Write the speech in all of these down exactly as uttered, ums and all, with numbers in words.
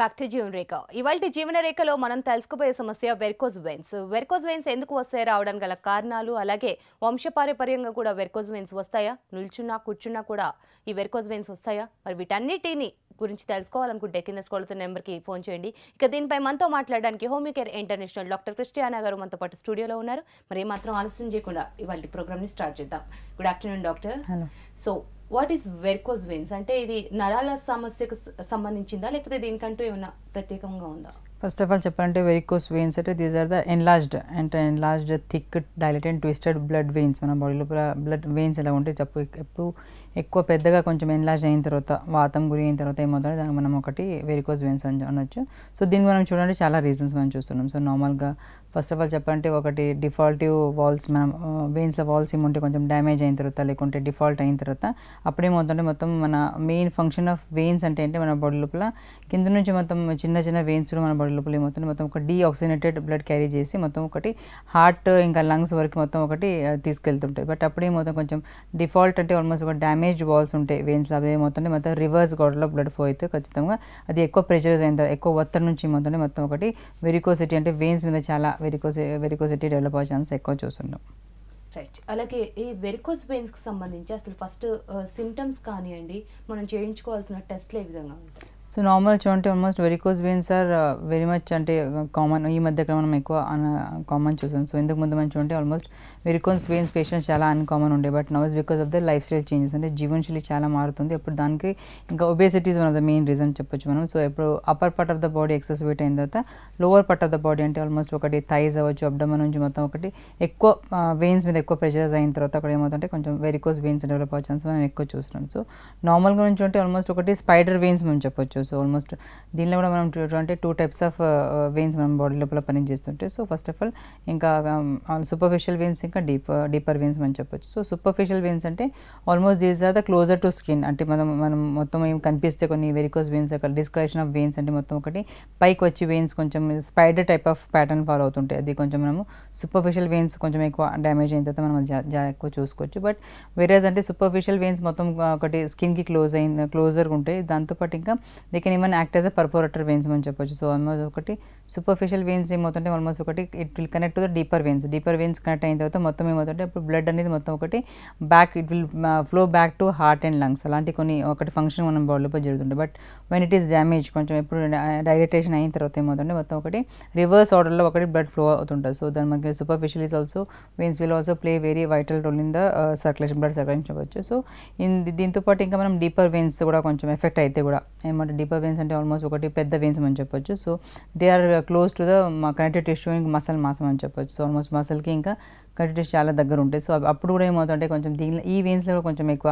Back to June Rekha. Ivalti Jeevana Rekha Manan Thalskobe Samasya Varicose Veins. Varicose veins enduku vastayi raavadam gala kaaranalu alage వంశపారపర్యంగా కూడా varicose veins వస్తాయా నుల్చున్నా కూర్చున్నా కూడా ఈ varicose veins వస్తాయా మరి వీటన్నిటిని గురించి తెలుసుకోవాలనుకుంటే కింద స్క్రోల్ అవుతున్న నెంబర్ కి ఫోన్ చేయండి ఇక దీనిపై మనతో మాట్లాడడానికి హోమ్కేర్ ఇంటర్నేషనల్ డాక్టర్ క్రిస్టియానా గారు మనతో పాటు స్టూడియోలో ఉన్నారు మరి ఏమాత్రం ఆలస్యం చేయకుండా ఇవాల్టి ప్రోగ్రామ్ ని స్టార్ట్ చేద్దాం good afternoon doctor hello so what is varicose veins అంటే ఇది నరాల సమస్యకు సంబంధించిందా లేకపోతే దీనికంటూ ఏమైనా ప్రత్యేకంగా ఉందా First of all, cheppalante varicose veins ante these are the enlarged and enlarged thick dilated and twisted blood veins mana body lo pura blood veins ela unte chappu eppudu ekkuva peddaga koncham enlarge ayin tarvata vaatam guri ayin tarvata em avutadi daniki manam okati varicose veins anochu so deeniki manam chudandi chaala reasons manam chustunnam so normal ga first of all cheppalante okati defaultive walls manam veins of walls em unte koncham damage ayin tarvata lekunte default ayin tarvata appudu em avutante mottham mana main function of veins ante ante mana body lo pula kindu nunchi mottham chinna chinna veins lo mana లోపలే మొత్తం మొత్తం ఒక deoxygenated blood carry చేసి మొత్తం ఒకటి heart ఇంకా lungs వరకు మొత్తం ఒకటి తీసుకెళ్తుంటాయి బట్ అప్పుడే మొత్తం కొంచెం డిఫాల్ట్ అంటే ఆల్మోస్ట్ ఒక డ్యామేజ్డ్ వాల్స్ ఉంటాయి వెయిన్స్ అవే మొత్తం మొత్తం రివర్స్ గోడలో బ్లడ్ ఫ్లో అయితే ఖచ్చితంగా అది ఎక్కువ ప్రెషర్స్ అయిన తర్వాత ఎక్కువ ఒత్తిడి నుంచి మొత్తం మొత్తం ఒకటి వెరికోసిటీ అంటే వెయిన్స్ మీద చాలా వెరికోసి వెరికోసిటీ డెవలప్ అయ్యే ఛాన్స్ ఎక్కువ చూస్తున్నాం రైట్ అలాగే ఈ వెరికోస్ వెయిన్స్కి సంబంధించి అసలు ఫస్ట్ సిమ్టమ్స్ కానివ్వండి మనం చేయించుకోవాల్సిన టెస్ట్లు ఏ విధంగా ఉంటాయి So normal chunte almost varicose veins are uh, very much ante uh, common ee madhya kalam manam ekku common chusam so indaku mundu manam chunte almost varicose veins patients chala uncommon unde but now is because of the lifestyle changes ante jeevan shili chala maarutundi appudu daniki inga obesity is one of the main reason cheppochu manam so appudu upper part of the body excess weight ayin tarvata lower part of the body ante almost okati thighs avachchu abdomen nunchi mottham okati ekku veins meeda ekku pressures ayin tarvata akkade em avutante koncham varicose veins develop avvacham manam ekku chustunam so normal ga nunchi unte almost okati spider veins manam cheppochu so almost దీనిలో కూడా మనం అంటే two types of veins మనం body లోపల పనిచేస్తుంటే so first of all ఇంకా superficial veins ఇంకా deep deeper veins మనం చెప్పొచ్చు సో సూపర్ఫిషియల్ వెయిన్స్ అంటే almost these are the closer to skin అంటే మనం మనం మొత్తం ఏం కనిపిస్తే కొన్ని వెరికోస్ వెయిన్స్ అక్కడ డిస్కరేషన్ ఆఫ్ వెయిన్స్ అంటే మొత్తం ఒకటి పైకి వచ్చి వెయిన్స్ కొంచెం spider type of pattern follow అవుతుంటాయి అది కొంచెం మనము సూపర్ఫిషియల్ వెయిన్స్ కొంచెం ఎక్కువ డ్యామేజ్ అయిన తర్వాత మనం జా ఎక్కువ చూసుకోవచ్చు బట్ వేరేస్ అంటే సూపర్ఫిషియల్ వెయిన్స్ మొత్తం ఒకటి స్కిన్కి క్లోజ్ అయిన క్లోజర్గా ఉంటాయి దాంతోపాటు ఇంకా they can even act as a perforator veins man cheppochu so almost okati superficial veins em avutante almost okati it will connect to the deeper veins deeper veins connect ayin tarvata mottham em avutante appudu blood anedi mottham okati back it will uh, flow back to heart and lungs alanti konni okati function manam body lo jarugutundi but when it is damaged koncham eppudu dilatation ayin tarvata em avutante mottham okati reverse order lo okati blood flow avutuntadi so then manaki superficial is also veins will also play very vital role in the uh, circulation blood circulation cheppochu so in dintho part inga manam deeper veins kuda koncham effect ayithe kuda em deeper veins ante almost okati pedda veins manu cheppochu so they are close to the connective tissue and muscle mass manu cheppochu so almost muscle ki inka connective tissue chala దగ్గర ఉంటాయి so అప్పుడు కూడా ఏమవుతుందంటే కొంచెం దీనిలో ఈ veins లో కొంచెం ఎక్కువ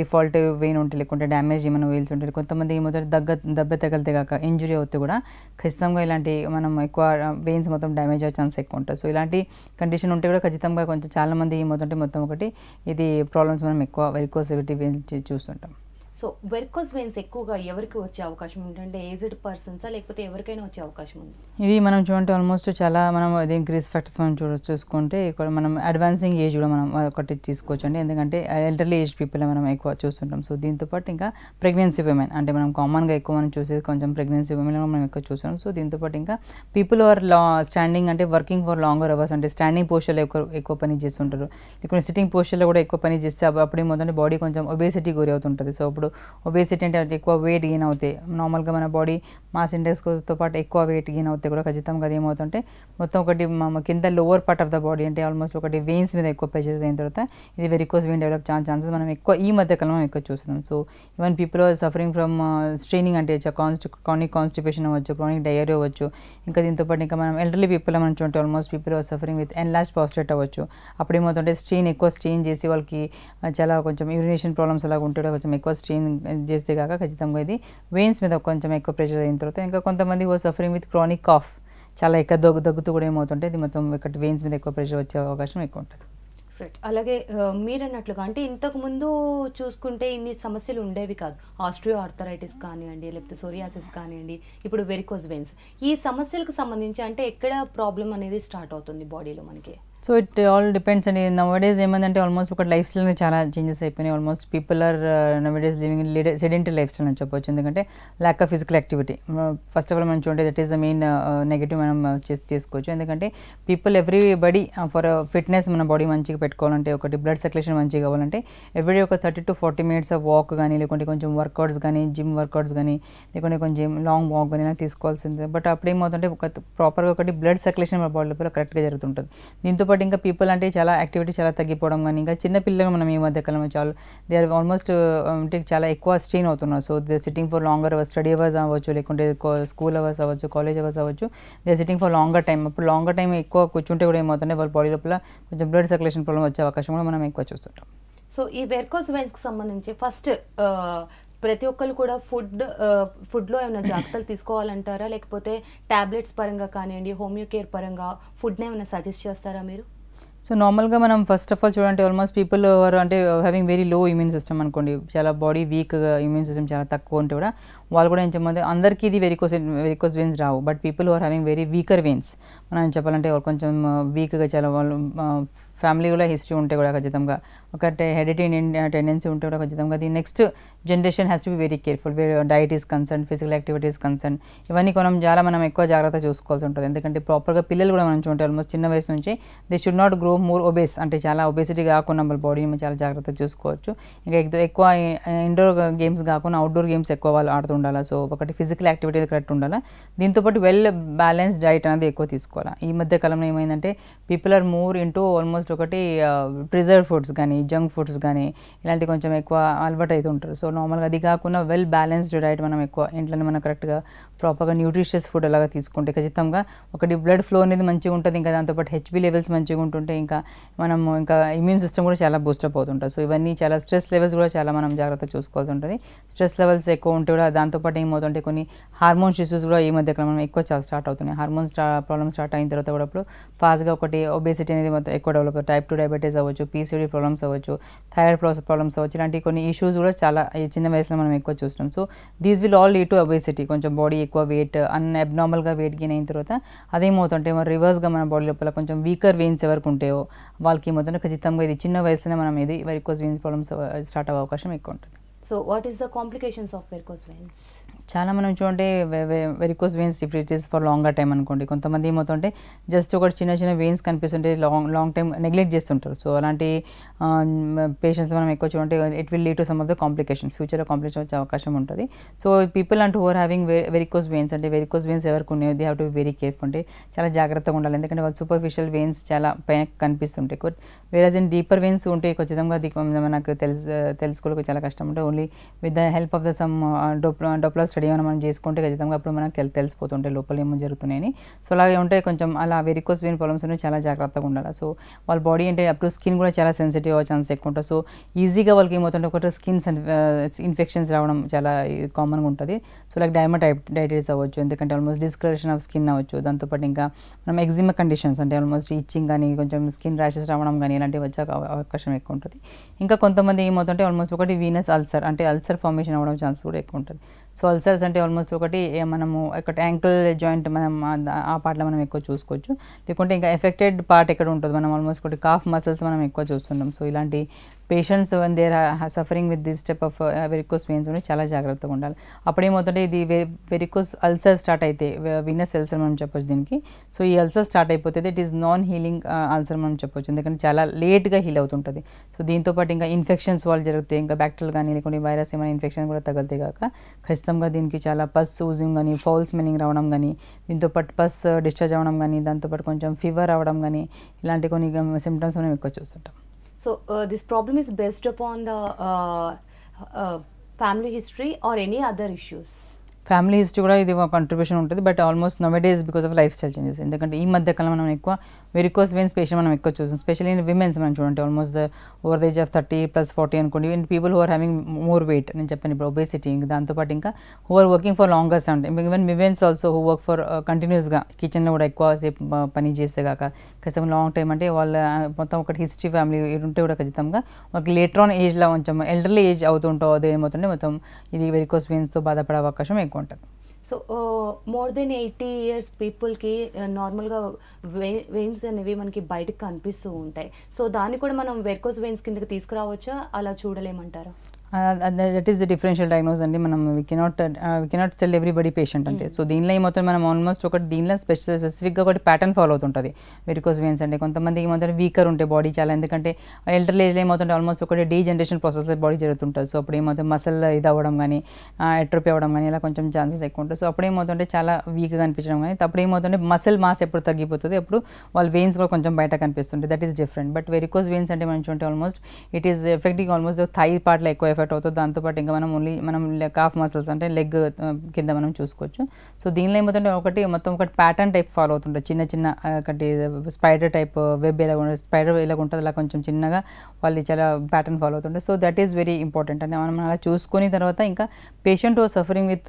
డిఫాల్ట్ వెయిన్ ఉంటాయి లేకుంటే డ్యామేజ్ ఏమైనా వెయిన్స్ ఉంటాయి కొంతమంది ఏమవుతారు దగ్గ దెబ్బ తగిలితే కాక ఇంజురీ అవుతే కూడా ఖచ్చితంగా ఇలాంటి మనం ఎక్కువ వెయిన్స్ మొత్తం డ్యామేజ్ అయ్యే ఛాన్స్ ఎక్కువ ఉంటుంది సో ఇలాంటి కండిషన్ ఉంటే కూడా ఖచ్చితంగా కొంచెం చాలా మంది ఏమవుతుంటే మొత్తం ఒకటి ఇది ప్రాబ్లమ్స్ మనం ఎక్కువ వెరికోసిటీ వెయిన్స్ చూస్తుంటాం సో వెరికోస్ వెయిన్స్ ఎక్కువగా ఎవరికి వచ్చే అవకాశం ఏంటంటే ఏజ్డ్ పర్సన్స్ లేకపోతే ఎవరికైనా వచ్చే అవకాశం ఉంది ఇది మనం చూడండి ఆల్మోస్ట్ చాలా మనం ఇది ఇంక్రీస్ ఫ్యాక్టర్స్ మనం చూడొచ్చు చూసుకుంటే ఇక్కడ మనం అడ్వాన్సింగ్ ఏజ్ కూడా మనం ఒకటి తీసుకోవచ్చు అండి ఎందుకంటే ఎల్డర్లీ ఏజ్ పీపుల్ మనం ఎక్కువ చూస్తుంటాం సో దీంతోపాటు ఇంకా ప్రెగ్నెన్సీ విమెన్ అంటే మనం కామన్గా ఎక్కువ మనం చూసేది కొంచెం ప్రెగ్నెన్సీ విమెన్ మనం ఎక్కువ చూస్తున్నాం సో దీంతోపాటు ఇంకా పీపుల్ ఆర్ లా స్టాండింగ్ అంటే వర్కింగ్ ఫర్ లాంగర్ అవర్స్ అంటే స్టాండింగ్ పోస్చర్లో ఎక్కువ ఎక్కువ పని చేస్తుంటారు లేకుంటే సిట్టింగ్ పోస్చర్లో కూడా ఎక్కువ పని చేస్తే అప్పుడు ఏమవుతుందంటే బాడీ కొంచెం ఒబేసిటీ గురి అవుతుంటుంది సో ఇప్పుడు ఒబేసిటీ అంటే ఎక్కువ వెయిట్ గెయిన్ అవుతాయి నార్మల్గా మన బాడీ మాస్ ఇండెక్స్తో పాటు ఎక్కువ వెయిట్ గెయిన్ అవుతాయి కూడా ఖచ్చితంగా అది ఏమవుతుంటే మొత్తం ఒకటి కింద lower part of the body అంటే ఆల్మోస్ట్ ఒకటి వెయిన్స్ మీద ఎక్కువ ప్రెషర్స్ అయిన తర్వాత ఇది వెరికోస్ వెయిన్ డెవలప్ ఛాన్సెస్ మనం ఎక్కువ ఈ మధ్యకాలం మనం ఎక్కువ చూస్తున్నాం so even people suffering from straining అంటే కాన్స్టి క్రానిక్ కాన్స్టిపేషన్ అవ్వచ్చు క్రానిక్ డయరియా అవ్వచ్చు ఇంకా దీంతోపాటు ఇంకా మనం ఎల్డర్లీ పీపుల్ మనం చూడండి almost people suffering with enlarged prostate అవ్వచ్చు అప్పుడు ఏమవుతుంటే స్ట్రెయిన్ ఎక్కువ స్ట్రెయిన్ చేసి వాళ్ళకి చాలా కొంచెం యూరినేషన్ ప్రాబ్లమ్స్ అలాగ ఉంటే కొంచెం ఎక్కువ స్ట్రెయిన్ చేస్తే కాక ఖచ్చితంగా ఇది వెయిన్స్ మీద కొంచెం ఎక్కువ ప్రెషర్ అయిన తర్వాత ఇంకా కొంతమంది ఓ సఫరింగ్ విత్ క్రానిక్ కాఫ్ చాలా ఎక్కువ దగ్గు దగ్గుతూ కూడా ఏమవుతుంటే ఇది మొత్తం ఇక్కడ వెయిన్స్ మీద ఎక్కువ ప్రెషర్ వచ్చే అవకాశం ఎక్కువ ఉంటుంది అలాగే మీరన్నట్లుగా అంటే ఇంతకుముందు చూసుకుంటే ఇన్ని సమస్యలు ఉండేవి కాదు ఆస్ట్రియో ఆర్థరైటిస్ కానివ్వండి లేకపోతే సోరియాసిస్ కానివ్వండి ఇప్పుడు వెరికోస్ వెయిన్స్ ఈ సమస్యలకు సంబంధించి అంటే ఎక్కడ ప్రాబ్లం అనేది స్టార్ట్ అవుతుంది బాడీలో మనకి So it all depends, and nowadays almost lifestyle chala changes ayipoyinayi. Almost people are uh, nowadays living in sedentary lifestyle ani cheppavochu, endukante lack of physical activity. First of all manam chundey, that is the main uh, negative manam chestukochu, endukante people everybody uh, for uh, fitness mana body manchiga pettukovalante okati blood circulation manchiga avalante every day oka thirty to forty minutes of walk gaani lekante koncham workouts gaani gym workouts gaani lekante koncham long walk gaani na teesukovalsindi. But appudu em avutante oka proper ga okati blood circulation mana body lopala correct ga jarugutuntadi. Deento but inka people ante chala activity chala taggipovam gaani inka chinna pillalu manam ee madhya kalam chala they are almost ante chala ekwa strain avutunnaru. So they are sitting for longer hours, study hours avvachu lekunte school hours avvachu, college hours avvachu, they are sitting for longer time. Appudu longer time ekwa kuchunte kuda em avutunnaru valla body lopala koncham blood circulation problem vache avakasham kuda manam ekwa chustuntam. So ee varicose veins ki sambandhinchi first ప్రతి ఒక్కరు కూడా food food లో ఏమైనా జాగ్రత్తలు తీసుకోవాలంటారా, లేకపోతే tablets పరంగా కానియండి, homeo care పరంగా ఫుడ్ ని ఏమైనా సజెస్ట్ చేస్తారా మీరు? సో నార్మల్ గా మనం ఫస్ట్ ఆఫ్ ఆల్ చూడండి, ఆల్మోస్ట్ పీపుల్ ఎవరు అంటే having very low immune system అనుకోండి, చాలా బాడీ వీక్ ఇమ్యూన్ సిస్టమ్ చాలా తక్కువ ఉంటే కూడా వాళ్ళు కూడా ఏం చెప్పమంటే అందరికీ ఇది వెరికోస్ వెరికోస్ వెయిన్స్ రావు. But people are having very weaker veins మనం చెప్పాలంటే ఎవరు కొంచెం వీక్గా చాలా వాళ్ళు ఫ్యామిలీ కూడా హిస్టరీ ఉంటే కూడా ఖచ్చితంగా ఒక హెరిడిటరీ టెండెన్సీ ఉంటే కూడా ఖచ్చితంగా the next generation has to be very careful. Diet is concern, physical activities concern, ఇవన్నీ కొంచెం చాలా మనం ఎక్కువ జాగ్రత్త చూసుకోవాల్సి ఉంటుంది. ఎందుకంటే ప్రాపర్గా పిల్లలు కూడా మనం చూంటే ఆల్మోస్ట్ చిన్న వయసు నుంచి they should not grow more obese, అంటే చాలా ఒబేసిటీ కాకుండా మన బాడీని చాలా జాగ్రత్తగా చూసుకోవచ్చు. ఇంకా ఎక్కువ ఇండోర్ గేమ్స్ కాకుండా అవుట్డోర్ గేమ్స్ ఎక్కువ వాళ్ళు ఆడుతూ ఉండాలి. సో ఒకటి ఫిజికల్ యాక్టివిటీ కరెక్ట్ ఉండాలి, దీంతోపాటు వెల్ బ్యాలెన్స్ డైట్ అనేది ఎక్కువ తీసుకోవాలి. ఈ మధ్య కాలంలో ఏమైందంటే people are more into almost ఒకటి ప్రిజర్వ్ ఫుడ్స్ కానీ జంక్ ఫుడ్స్ కానీ ఇలాంటి కొంచెం ఎక్కువ అలవాటు అవుతుంటారు. సో నార్మల్గా అది కాకుండా వెల్ బ్యాలెన్స్డ్ డైట్ మనం ఎక్కువ ఇంట్లోనే మనం కరెక్ట్గా ప్రాపర్గా న్యూట్రిషియస్ ఫుడ్ అలాగా తీసుకుంటే ఖచ్చితంగా ఒకటి బ్లడ్ ఫ్లో అనేది మంచిగా ఉంటుంది, ఇంకా దాంతోపాటు హెచ్బి లెవెల్స్ మంచిగా ఉంటుంటే ఇంకా మనం ఇంకా ఇమ్యూన్ సిస్టమ్ కూడా చాలా బూస్టప్ అవుతుంటుంది. సో ఇవన్నీ చాలా స్ట్రెస్ లెవెల్స్ కూడా చాలా మనం జాగ్రత్త చూసుకోవాల్సి ఉంటుంది. స్ట్రెస్ లెవెల్స్ ఎక్కువ ఉంటే కూడా దాంతోపాటు ఏమవుతుంటే కొన్ని హార్మోన్స్ ఇష్యూస్ కూడా ఈ మధ్య మనం ఎక్కువ చాలా స్టార్ట్ అవుతున్నాయి. హార్మోన్స్ ప్రాబ్లమ్ స్టార్ట్ అయిన తర్వాత కూడా అప్పుడు ఫాస్ట్గా ఒకటి ఒబేసిటీ అనేది మొత్తం ఎక్కువ డెవలప్ అవుతుంది. టైప్ టూ డయాబెటీస్ అవ్వచ్చు, పీసీడీ ప్రాబ్లమ్స్ అవ్వచ్చు, థైరాయిడ్ ప్రాబ్లమ్స్ అవ్వచ్చు, ఇలాంటి కొన్ని ఇష్యూస్ కూడా చాలా చిన్న వయసులో మనం ఎక్కువ చూస్తాం. So these will all lead to obesity, కొంచెం బాడీ ఎక్కువ వెయిట్ అన్ అబ్నార్మల్గా వెయిట్ గెయిన్ అయిన తర్వాత అదేమవుతుంటే మనం రివర్స్గా మన బాడీ లోపల కొంచెం వీకర్ వెయిన్స్ ఎవరికి ఉంటాయో వాళ్ళకి ఏమవుతుంటే ఖచ్చితంగా ఇది చిన్న వయసులో మనం ఇది వెరికోస్ వెయిన్స్ ప్రాబ్లమ్స్ స్టార్ట్ అవ్వే అవకాశం ఎక్కువ ఉంటుంది. So what is the complications of varicose veins? చాలా మనం చూడండి varicose veins if it is for longer time అనుకోండి, కొంతమంది ఏమవుతుంటే జస్ట్ ఒక చిన్న చిన్న వెయిన్స్ కనిపిస్తుంటే లాంగ్ లాంగ్ టైం నెగ్లెక్ట్ చేస్తుంటారు. సో అలాంటి పేషెంట్స్ మనం ఎక్కువ చూడండి it will lead to some of the complication, ఫ్యూచర్లో కాంప్లికేషన్ వచ్చే అవకాశం ఉంటుంది. So people and who are having varicose veins అంటే వెరికోస్ వెయిన్స్ ఎవరికి ఉన్నాయి they have to be very careful, అంటే చాలా జాగ్రత్తగా ఉండాలి. ఎందుకంటే వాళ్ళు సూపర్ఫిషియల్ వెయిన్స్ చాలా పైన కనిపిస్తుంటాయి, వేరేజ్ ఇన్ డీపర్ వెయిన్స్ ఉంటే ఖచ్చితంగా అది మనకు తెలుసు తెలుసుకోవడానికి చాలా కష్టం ఉంటుంది. Only with the help of the some doppler doppler study ఏమైనా మనం చేసుకుంటే ఖచ్చితంగా అప్పుడు మనకు తెలిసిపోతుంటాయి లోపల ఏమో జరుగుతున్నాయని. సో అలాగే ఉంటాయి కొంచెం అలా వెరికోస్ వెయిన్ ప్రాబ్లమ్స్ అనేవి చాలా జాగ్రత్తగా ఉండాలి. సో వాళ్ళ బాడీ అంటే అప్పుడు స్కిన్ కూడా చాలా సెన్సిటివ్ అవ్వే ఛాన్స్ ఎక్కువ ఉంటుంది. సో ఈజీగా వాళ్ళకి ఏమవుతుంటే ఒకటి స్కిన్ ఇన్ఫెక్షన్స్ రావడం చాలా కామన్గా ఉంటుంది. సో లైక్ డెర్మటైటిస్ అవ్వచ్చు, ఎందుకంటే ఆల్మోస్ట్ డిస్కలరేషన్ ఆఫ్ స్కిన్ అవ్వచ్చు, దాంతోపాటు ఇంకా మనం ఎగ్జిమా కండిషన్స్ అంటే ఆల్మోస్ట్ ఇచ్చింగ్ కానీ కొంచెం స్కిన్ ర్యాషెస్ రావడం కానీ ఇలాంటివి వచ్చే అవకాశం ఎక్కువ ఉంటుంది. ఇంకా కొంతమంది ఏమవుతుంటే ఆల్మోస్ట్ ఒకటి వీనస్ అల్సర్ అంటే అల్సర్ ఫార్మేషన్ అవ్వడం ఛాన్స్ కూడా ఎక్కువ ఉంటుంది. సో అల్సర్స్ అంటే ఆల్మోస్ట్ ఒకటి మనము ఒకటి యాంకిల్ జాయింట్ మనం ఆ పార్ట్లో మనం ఎక్కువ చూసుకోవచ్చు, లేకుంటే ఇంకా ఎఫెక్టెడ్ పార్ట్ ఎక్కడ ఉంటుంది మనం ఆల్మోస్ట్ ఒకటి కాఫ్ మసిల్స్ మనం ఎక్కువ చూస్తుంటాం. సో ఇలాంటి patients one there suffering with this type of varicose veins ఉంటే చాలా జాగ్రత్తగా ఉండాలి. అప్పుడేమవుతుంటే ఇది వెరికోస్ అల్సర్ స్టార్ట్ అయితే వీనస్ అల్సర్ మనం చెప్పొచ్చు దీనికి. సో ఈ అల్సర్ స్టార్ట్ అయిపోతుంది it is non healing ulcer మనం చెప్పొచ్చు, ఎందుకంటే చాలా లేట్గా హీల్ అవుతుంటుంది. సో దీంతోపాటు ఇంకా ఇన్ఫెక్షన్స్ వాళ్ళు జరుగుతాయి, ఇంకా బ్యాక్టీరియల్ కానీ లేకుంటే వైరస్ ఏమైనా ఇన్ఫెక్షన్ కూడా తగులుతాయి కాక ఖచ్చితంగా దీనికి చాలా పస్ ఊజింగ్ కానీ ఫౌల్ స్మెల్లింగ్ రావడం కానీ దీంతోపాటు పస్ డిశ్చార్జ్ అవ్వడం కానీ దాంతోపాటు కొంచెం ఫీవర్ అవ్వడం కానీ ఇలాంటి కొన్ని సిమ్టమ్స్ మనం ఎక్కువ చూస్తుంటాం. So uh, this problem is based upon the uh, uh, family history or any other issues? Family history కూడా ఇది ఒక కంట్రిబ్యూషన్ ఉంటుంది, but almost nowadays because of life style changes. ఎందుకంటే ఈ మధ్య కాలం మనం ఎక్కువ వెరికోస్ వెయిన్స్ పేషెంట్ మనం ఎక్కువ చూస్తాం, స్పెషల్లీ ఇన్ విమెన్స్ మనం చూడండి almost over the age of thirty plus forty అనుకోండి. In people who are having more weight నేను చెప్పాను ఇప్పుడు ఒబేసిటీ, ఇంకా దాంతోపాటు ఇంకా who are working for longer sound even women's also who work for కంటిన్యూస్గా కిచెన్లో కూడా ఎక్కువ సేపు పని చేస్తే కాక ఖచ్చితంగా లాంగ్ టైం అంటే వాళ్ళ మొత్తం ఒకటి హిస్టరీ ఫ్యామిలీ ఉంటే కూడా ఖచ్చితంగా వాళ్ళకి లేటర్ ఆన్ ఏజ్లో కొంచెం ఎల్డర్లీ ఏజ్ అవుతుంటో అదేమవుతుంటే మొత్తం ఇది వెరికోస్ వెయిన్స్తో బాధపడే అవకాశం ఎక్కువ ఉంటుంది. So uh, more than eighty years people ki uh, normal ga veins అనేవి మనకి బయటికి కనిపిస్తూ ఉంటాయి. సో దాన్ని కూడా మనం వెర్కోస్ veins కిందకి తీసుకురావొచ్చా అలా చూడలేమంటారా? That is the differential diagnosis and we cannot uh, we cannot tell everybody patient ante. So deenla ee motham manam almost oka deenla special specific ga oka pattern follow avutuntadi. Varicose veins ante kontamandi ee motham weaker unte body chaala endukante elder age lo ee motham almost oka degeneration process lo body jarugutuntadi. So appudu ee motham muscle ida avadam gaani atrophy avadam gaani ila koncham chances ekku untayi. So appudu ee motham ante chaala weak ga anpinchadam gaani appudu ee motham ante muscle mass eppudu taggipothundi appudu vaal veins kuda koncham bayata kanipistundi. That is different. But varicose veins ante manam chunte almost it is affecting almost the thigh part like అవుతుంది. దాంతోపాటు ఇంకా మనం only మనం cough muscles అంటే leg కింద మనం చూసుకోవచ్చు. So దీనిలో ఏమవుతుంటే ఒకటి మొత్తం ఒకటి ప్యాటర్న్ టైప్ ఫాలో అవుతుంటుంది. చిన్న చిన్న ఒకటి స్పైడర్ టైప్ వెబ్ ఎలా స్పైడర్ ఎలా ఉంటుంది అలా కొంచెం చిన్నగా వాళ్ళు చాలా ప్యాటర్న్ ఫాలో అవుతుంటుంది. So that is very important అని మనం అలా చూసుకుని తర్వాత ఇంకా patient suffering with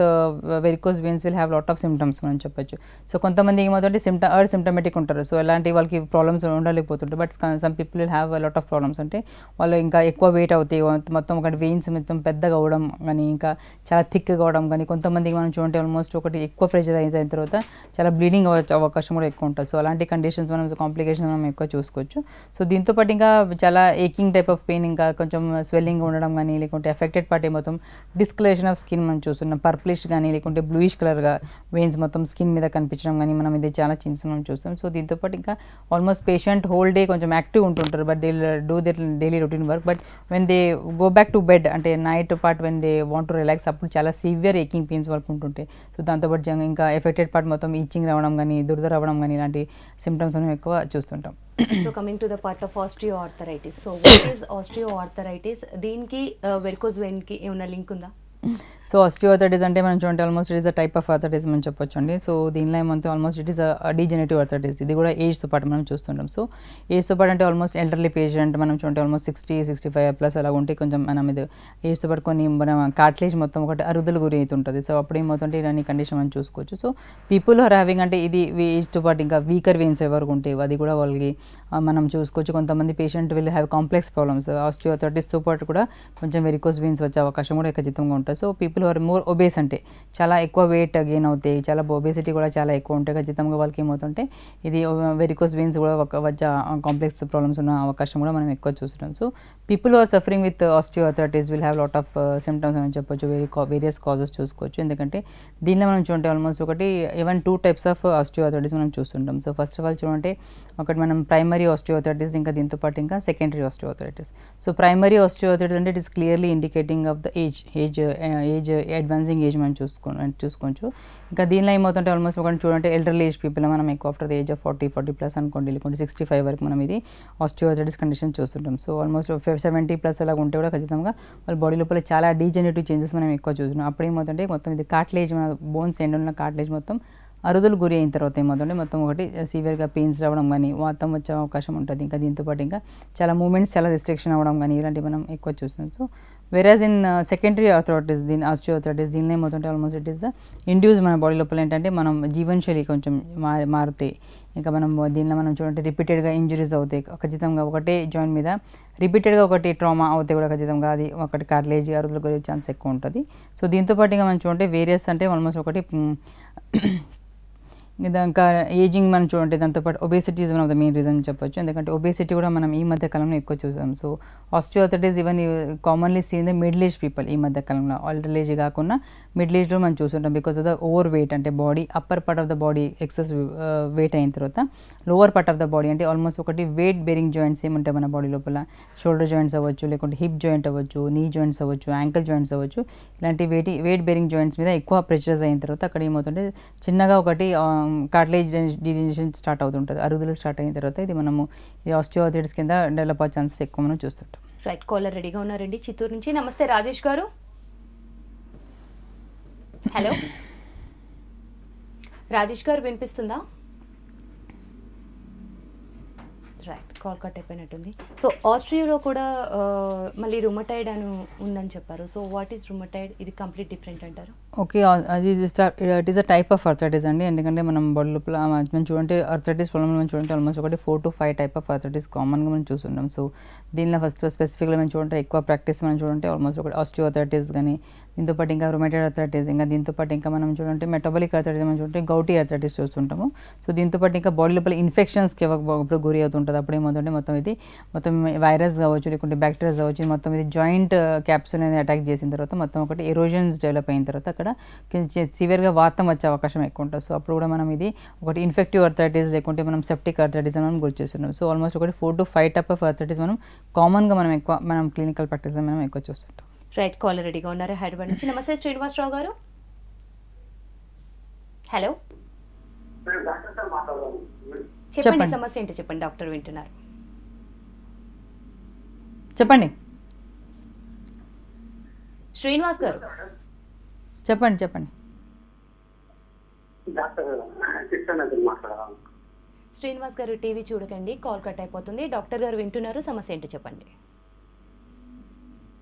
varicose veins will have lot of symptoms మనం చెప్పచ్చు. సో కొంతమంది ఏమవుతుంటే సిమ్ట అర్ సిమ్టమెటిక్ ఉంటారు. సో అలాంటి వాళ్ళకి ప్రాబ్లమ్స్ ఉండలేకపోతుంటారు. But some people will have lot of problems అంటే వాళ్ళు ఇంకా ఎక్కువ వెయిట్ అవుతాయి మొత్తం ఒకటి వెయిన్స్ మొత్తం పెద్దగా అవడం కానీ ఇంకా చాలా థిక్గా అవడం కానీ కొంతమందికి మనం చూడండి ఆల్మోస్ట్ ఒకటి ఎక్కువ ప్రెషర్ అయిన తర్వాత చాలా బ్లీడింగ్ అవ్వచ్చు అవకాశం కూడా ఎక్కువ ఉంటుంది. సో అలాంటి కండిషన్స్ మనం కాంప్లికేషన్ మనం ఎక్కువ చూసుకోవచ్చు. సో దీంతోపాటు ఇంకా చాలా ఏకింగ్ టైప్ ఆఫ్ పెయిన్ ఇంకా కొంచెం స్వెల్లింగ్ ఉండడం కానీ లేకుంటే ఎఫెక్టెడ్ పార్ట్ మొత్తం డిస్కలరేషన్ ఆఫ్ స్కిన్ మనం చూస్తున్నాం పర్ప్లిష్ కానీ లేకుంటే బ్లూయిష్ కలర్గా వెయిన్స్ మొత్తం స్కిన్ మీద కనిపించడం కానీ మనం ఇది చాలా చిన్స్ మనం చూస్తాం. సో దీంతోపాటు ఇంకా ఆల్మోస్ట్ పేషెంట్ హోల్ డే కొంచెం యాక్టివ్ ఉంటుంటారు but they will do their daily routine work but when they go back to bed అంటే night part when they want to relax అప్పుడు చాలా సివియర్ ఏకింగ్ పెయిన్స్ వరకు ఉంటుంటాయి. So దాంతోపాటు ఇంకా affected part మొత్తం ఈచింగ్ రావడం కానీ దురద రావడం కానీ ఇలాంటి సిమ్టమ్స్ మనం ఎక్కువ చూస్తుంటాం. So coming to the part of osteoarthritis. So what is osteoarthritis? దీనికి వెరికోస్ వెయిన్ కి ఏమైనా లింక్ ఉందా? సో ఆస్టియోఆర్థరైటిస్ అంటే మనం చూడండి almost it is a type of arthritis మనం చెప్పొచ్చు అండి. సో దీనిలో ఏమంటే almost it is a degenerative arthritis. ఇది కూడా ఏజ్తో పాటు మనం చూస్తుంటాం. సో ఏజ్తో పాటు అంటే ఆల్మోస్ట్ ఎల్డర్లీ పేషెంట్ మనం చూడండి almost sixty sixty five plus అలా ఉంటే కొంచెం మనం ఇది ఏజ్తో పాటు కొన్ని మనం కార్టిలేజ్ మొత్తం ఒకటి అరుదల గురి అవుతుంటుంది. సో అప్పుడు ఏమవుతుంటే ఇలాంటి కండిషన్ మనం చూసుకోవచ్చు. సో పీపుల్ ఆర్ హ్యావింగ్ అంటే ఇది ఏజ్తో పాటు ఇంకా వీకర్ వెయిన్స్ ఎవరికి ఉంటాయి అది కూడా వాళ్ళకి మనం చూసుకోవచ్చు. కొంతమంది patient will have complex problems ఆస్టియోఆర్థరైటిస్తో పాటు కూడా కొంచెం వెరికోస్ వెయిన్స్ వచ్చే అవకాశం కూడా ఖచ్చితంగా ఉంటుంది. So people are more obese అంటే చాలా ఎక్కువ వెయిట్ గెయిన్ అవుతాయి చాలా ఒబేసిటీ కూడా చాలా ఎక్కువ ఉంటాయి ఖచ్చితంగా వాళ్ళకి ఏమవుతుంటే ఇది వెరికోస్ వెయిన్స్ కూడా వచ్చే కాంప్లెక్స్ ప్రాబ్లమ్స్ ఉన్న అవకాశం కూడా మనం ఎక్కువ చూస్తున్నాం. So people are suffering with osteoarthritis will have lot of symptoms అని చెప్పొచ్చు. వెరీ వేరియస్ కాజెస్ చూసుకోవచ్చు ఎందుకంటే దీనిలో మనం చూడండి ఆల్మోస్ట్ ఒకటి even two types of osteoarthritis మనం చూస్తుంటాం. సో ఫస్ట్ ఆఫ్ ఆల్ చూడంటే ఒకటి మనం ప్రైమరీ ఆస్టియోఆర్థరైటిస్ ఇంకా దీంతో పాటు ఇంకా secondary osteoarthritis. So primary osteoarthritis అంటే it is clearly indicating of the age age age advancing age మనం చూసుకో చూసుకోవచ్చు. ఇంకా దీనిలో ఏమవుతుంటే ఆల్మోస్ట్ ఒకటి చూడంటే ఎల్డర్లీ ఏజ్ పీపుల్ మనం ఎక్కువ after the age of forty forty plus అనుకోండి లేకుంటే సిక్స్టీ ఫైవ్ వరకు మనం ఇది ఆస్టియోఆర్థరైటిస్ కండిషన్ చూస్తుంటాం. So almost five seventy plus అలా ఉంటే కూడా ఖచ్చితంగా వాళ్ళ బాడీ లోపల చాలా డీజెనరేటివ్ చేంజెస్ మనం ఎక్కువ చూస్తున్నాం. అప్పుడు ఏమవుతుంటే మొత్తం ఇది కార్టిలేజ్ మన బోన్స్ ఎండ్ ఉన్న కార్టిలేజ్ మొత్తం అరుదులు గురి అయిన తర్వాత ఏమవుతుంటే మొత్తం ఒకటి సివియర్గా పెయిన్స్ రావడం కానీ వాతం వచ్చే అవకాశం ఉంటుంది. ఇంకా దీంతోపాటు ఇంకా చాలా మూమెంట్స్ చాలా రిస్ట్రిక్షన్ అవ్వడం కానీ ఇలాంటివి మనం ఎక్కువ చూస్తున్నాం. So whereas in secondary arthritis దీని ఆస్టియోఆర్థరైటిస్ దీనిలో ఏమవుతుంటే almost it is the induce మన బాడీ లోపల ఏంటంటే మనం జీవనశైలి కొంచెం మా మారుతాయి ఇంకా మనం దీనిలో మనం చూడండి రిపీటెడ్గా ఇంజురీస్ అవుతాయి ఖచ్చితంగా ఒకటే జాయింట్ మీద రిపీటెడ్గా ఒకటి ట్రామా అవుతాయి కూడా ఖచ్చితంగా అది ఒకటి కార్టిలేజ్ అరుదులు గురి ఛాన్స్ ఎక్కువ ఉంటుంది. సో దీంతోపాటుగా మనం చూడండి వేరియస్ అంటే ఆల్మోస్ట్ ఒకటి ఇంకా ఏజింగ్ మనం చూడండి దాంతోపాటు obesity is one of the main reason చెప్పొచ్చు ఎందుకంటే ఒబేసిటీ కూడా మనం ఈ మధ్య కాలంలో ఎక్కువ చూసాం. So osteoarthritis even commonly seen the middle age people ఈ మధ్య కాలంలో ఆల్డర్ ఏజ్ కాకుండా మిడిల్ ఏజ్లో మనం చూస్తుంటాం because of the over weight అంటే body upper part of the body excess weight అయిన తర్వాత lower part of the body అంటే ఆల్మోస్ట్ ఒకటి వెయిట్ బేరింగ్ జాయింట్స్ ఏముంటాయి మన బాడీ లోపల షోల్డర్ జాయింట్స్ అవ్వచ్చు లేకుంటే హిప్ జాయింట్ అవ్వచ్చు నీ జాయింట్స్ అవ్వచ్చు యాంకిల్ జాయింట్స్ అవ్వచ్చు ఇలాంటి వెయిట్ వెయిట్ బేరింగ్ జాయింట్స్ మీద ఎక్కువ ప్రెషర్స్ అయిన తర్వాత అక్కడ ఏమవుతుంటే చిన్నగా ఒకటి కార్టిలేజ్ డిజనరేషన్ స్టార్ట్ అవుతుంటుంది. అరుగుదల స్టార్ట్ అయిన తర్వాత ఇది మనము ఆస్టియోఆర్థరైటిస్ కింద డెవలప్ అయ్యే ఛాన్సెస్ ఎక్కువ మనం చూస్తుంటాం. రైట్, కాలర్ రెడీగా ఉన్నారండి చిత్తూరు నుంచి. నమస్తే రాజేష్ గారు. హలో రాజేష్ గారు వినిపిస్తుందా? రైట్, కాల్ కట్ అయిపోయినట్టుంది. సో ఆస్ట్రియాలో కూడా మళ్ళీ రుమటైడ్ అని ఉందని చెప్పారు. So what is rheumatoid? ఇది కంప్లీట్ డిఫరెంట్ అంటారు. ఓకే, అది it is a type of arthritis అండి. ఎందుకంటే మనం బొడ్ల మనం చూడంటే ఆర్థరైటిస్ ప్రాబ్లమ్ మనం చూడంటే ఆల్మోస్ట్ ఒకటి four to five type of arthritis కామన్గా మనం చూస్తున్నాం. సో దీనిలో ఫస్ట్ స్పెసిఫిక్గా మనం చూడంటే ఎక్కువ ప్రాక్టీస్ మనం చూడంటే ఆల్మోస్ట్ ఒకటి ఆస్ట్రియో ఆర్థరైటిస్ కానీ, దీంతోపాటు ఇంకా రుమటైడ్ ఆర్థరైటిస్, ఇంకా దీంతోపాటు ఇంకా మనం చూడంటే మెటబాలిక్ ఆర్థరైటిస్ మనం చూడంటే గౌటీ ఆర్థరైటిస్ చూస్తుంటాము. సో దీంతోపాటు ఇంకా బాడీ లోపల ఇన్ఫెక్షన్స్కి ఇప్పుడు గురి అవుతుంటుంది. అప్పుడు ఏమవుతుంటే మొత్తం ఇది మొత్తం వైరస్ కావచ్చు, లేకుంటే బ్యాక్టీరియాస్ కావచ్చు, మొత్తం ఇది జాయింట్ క్యాప్సూల్ అనేది అటాక్ చేసిన తర్వాత మొత్తం ఒకటి ఎరోజన్స్ డెవలప్ అయిన తర్వాత అక్కడ సివియర్గా వాతం వచ్చే అవకాశం ఎక్కువ ఉంటుంది. సో అప్పుడు కూడా మనం ఇది ఒకటి ఇన్ఫెక్టివ్ ఆర్థరైటిస్, లేకుంటే మనం సెప్టిక్ ఆర్థరైటిస్ అని మనం గుర్తు చేస్తున్నాం. సో ఆల్మోస్ట్ ఒకటి four to five type of arthritis మనం కామన్గా మనం ఎక్కువ మనం క్లినికల్ ప్రాక్టీస్ మనం ఎక్కువ చూస్తుంటాం. రైట్, కాలర్ రెడీగా ఉన్నారు హైదరాబాద్ నుంచి. నమస్తే శ్రీనివాసరావు గారు. హలో, చెప్పండి సమస్య ఏంటో చెప్పండి. డాక్టర్ వింటున్నారు, చెప్పండి శ్రీనివాస్ గారు, చెప్పండి చెప్పండి. శ్రీనివాస్ గారు టీవీ చూడకండి, కాల్ కట్ అయిపోతుంది. డాక్టర్ గారు వింటున్నారు, సమస్య ఏంటో చెప్పండి.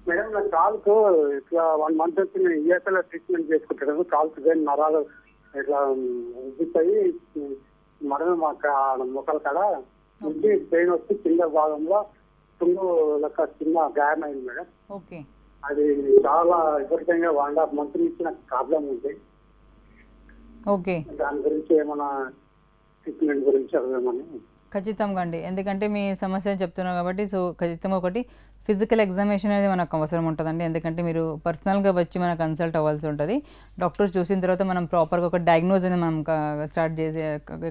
మేడం, నా కాల్కు ఇట్లా వన్ మంత్ వచ్చి నేను ఈఎస్ఐలో ట్రీట్మెంట్ చేసుకుంటాను. కాల్స్ కానీ నరాలు ఇట్లా ఉబ్బిపోయి మరణం మొక్కల కాడ ఉండి పెయిన్ వచ్చి కింద భాగంలో తుంగు లెక్క చిన్న గాయం అయింది మేడం. ఓకే, అది చాలా విపరీతంగా వన్ అండ్ హాఫ్ మంత్ నుంచి నాకు ప్రాబ్లం ఉంది. ఓకే, దాని గురించి ఏమైనా ట్రీట్మెంట్ గురించి అడగమని. ఖచ్చితంగా అండి, ఎందుకంటే మీ సమస్య చెప్తున్నాం కాబట్టి. సో ఖచ్చితంగా ఒకటి ఫిజికల్ ఎగ్జామినేషన్ అనేది మనకు అవసరం ఉంటుందండి. ఎందుకంటే మీరు పర్సనల్గా వచ్చి మనం కన్సల్ట్ అవ్వాల్సి ఉంటుంది. డాక్టర్స్ చూసిన తర్వాత మనం ప్రాపర్గా ఒక డయాగ్నోజ్ అనేది మనం స్టార్ట్ చేసి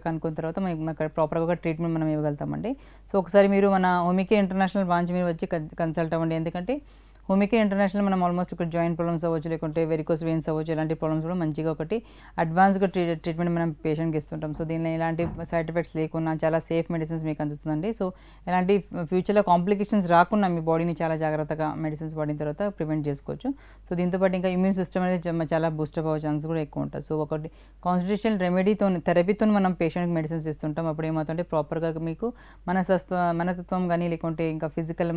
కనుక్కున్న తర్వాత మనకి ప్రాపర్గా ఒక ట్రీట్మెంట్ మనం ఇవ్వగలుగుతామండి. సో ఒకసారి మీరు మన హోమ్కేర్ ఇంటర్నేషనల్ బ్రాంచ్ మీరు వచ్చి కన్సల్ట్ అవ్వండి. ఎందుకంటే హోమ్కేర్ ఇంటర్నేషనల్ మనం ఆల్మోస్ట్ ఇక్కడ జాయింట్ ప్రాబ్లమ్స్ అవ్వచ్చు, లేకుంటే వెరికోస్ వెయిన్స్ అవ్వచ్చు, ఇలాంటి ప్రాబ్లమ్స్ కూడా మంచిగా ఒకటి అడ్వాన్స్గా ట్రీట్మెంట్ మనం పేషెంట్కి ఇస్తుంటాం. సో దీనిలో ఎలాంటి సైడ్ ఎఫెక్ట్స్ లేకున్నా చాలా సేఫ్ మెడిసిన్స్ మీకు అందుతుందండి. సో ఎలాంటి ఫ్యూచర్లో కాంప్లికేషన్స్ రాకుండా మీ బాడీని చాలా జాగ్రత్తగా మెడిసిన్స్ వాడిన తర్వాత ప్రివెంట్ చేసుకోవచ్చు. సో దీంతోపాటు ఇంకా ఇమ్యూన్ సిస్టమ్ అనేది చాలా బూస్టప్ అవ్వే ఛాన్స్ కూడా ఎక్కువ ఉంటుంది. సో ఒకటి కాన్స్టిట్యూషనల్ రెమెడీతో థెరపీతో మనం పేషెంట్కి మెడిసిన్స్ ఇస్తుంటాం. అప్పుడు ఏమవుతుంటే ప్రాపర్గా మీకు మనస్తత్వ మనతత్వం కానీ, లేకుంటే ఇంకా ఫిజికల్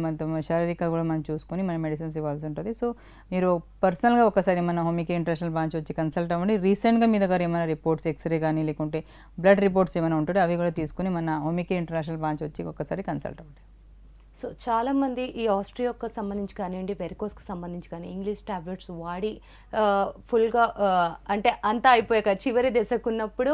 శారీరక కూడా మనం చూసుకొని మన మెడిసిన్ ఇవ్వాల్సి ఉంటుంది. సో మీరు పర్సనల్గా ఒకసారి మన హోమ్కేర్ ఇంటర్నేషనల్ బ్రాంచ్ వచ్చి కన్సల్ట్ అవ్వండి. రీసెంట్గా మీ దగ్గర ఏమైనా రిపోర్ట్స్, ఎక్స్రే కానీ, లేకుంటే బ్లడ్ రిపోర్ట్స్ ఏమైనా ఉంటుందో అవి కూడా తీసుకుని మన హోమ్కేర్ ఇంటర్నేషనల్ బ్రాంచ్ వచ్చి ఒకసారి కన్సల్ట్ అవ్వండి. సో చాలామంది ఈ ఆస్ట్రియోకి సంబంధించి కానివ్వండి, వెరికోస్కి సంబంధించి కానీ ఇంగ్లీష్ ట్యాబ్లెట్స్ వాడి ఫుల్గా అంటే అంతా అయిపోయాక చివరి దశకున్నప్పుడు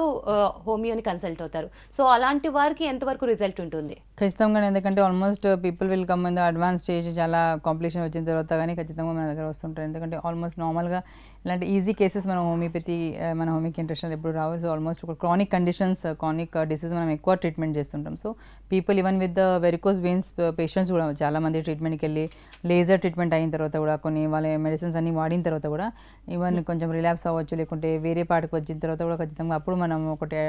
హోమియోని కన్సల్ట్ అవుతారు. సో అలాంటి వారికి ఎంతవరకు రిజల్ట్ ఉంటుంది? ఖచ్చితంగా, ఎందుకంటే almost people will come in advance చేసి చాలా కాంప్లికేషన్ వచ్చిన తర్వాత కానీ ఖచ్చితంగా మన దగ్గర వస్తుంటారు. ఎందుకంటే ఆల్మోస్ట్ నార్మల్గా ఇలాంటి ఈజీ కేసెస్ మనం హోమియోపతి మన హోమ్కేర్ ఇంటర్నేషనల్ ఎప్పుడు రావాలి. సో ఆల్మోస్ట్ ఒక క్రానిక్ కండిషన్స్, క్రానిక్ డిసీజ్ మనం ఎక్కువ ట్రీట్మెంట్ చేస్తుంటాం. So people even with the varicose veins patients కూడా చాలామంది ట్రీట్మెంట్కి వెళ్ళి లేజర్ ట్రీట్మెంట్ అయిన తర్వాత కూడా కొన్ని వాళ్ళ మెడిసిన్స్ అన్ని వాడిన తర్వాత కూడా ఈవెన్ కొంచెం రిలాప్స్ అవ్వచ్చు, లేకుంటే వేరే పాటకు వచ్చిన తర్వాత కూడా ఖచ్చితంగా అప్పుడు మనం ఒకటి